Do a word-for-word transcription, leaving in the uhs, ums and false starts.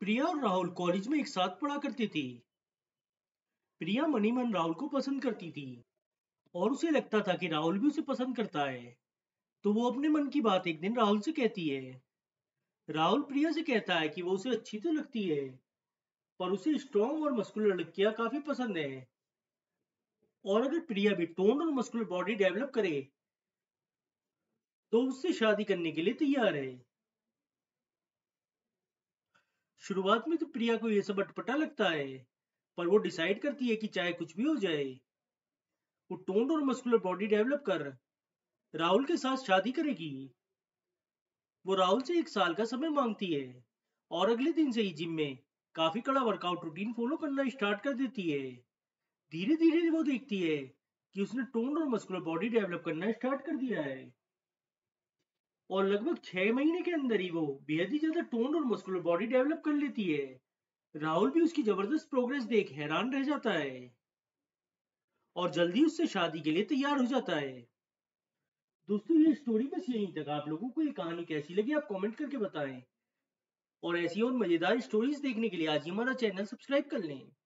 प्रिया और राहुल कॉलेज में एक साथ पढ़ा करते थे। प्रिया मनीमन राहुल को पसंद करती थी और उसे लगता था कि राहुल भी उसे पसंद करता है, तो वो अपने मन की बात एक दिन राहुल से कहती है। राहुल प्रिया से कहता है कि वो उसे अच्छी तो लगती है पर उसे स्ट्रॉन्ग और मस्कुलर लड़कियां काफी पसंद है, और अगर प्रिया भी टोन और मस्कुलर बॉडी डेवलप करे तो उससे शादी करने के लिए तैयार है। शुरुआत में तो प्रिया को यह सब अटपटा लगता है, पर वो डिसाइड करती है कि चाहे कुछ भी हो जाए वो टोन और मस्कुलर बॉडी डेवलप कर राहुल के साथ शादी करेगी। वो राहुल से एक साल का समय मांगती है और अगले दिन से ही जिम में काफी कड़ा वर्कआउट रूटीन फॉलो करना स्टार्ट कर देती है। धीरे धीरे वो देखती है कि उसने टोन और मस्कुलर बॉडी डेवलप करना स्टार्ट कर दिया है, और लगभग छह महीने के अंदर ही वो बेहद ही ज्यादा टोन और मस्कुलर बॉडी डेवलप कर लेती है। राहुल भी उसकी जबरदस्त प्रोग्रेस देख हैरान रह जाता है और जल्दी उससे शादी के लिए तैयार हो जाता है। दोस्तों, ये स्टोरी बस यहीं तक। आप लोगों को ये कहानी कैसी लगी आप कमेंट करके बताएं, और ऐसी और मजेदार स्टोरीज देखने के लिए आज ही हमारा चैनल सब्सक्राइब कर लें।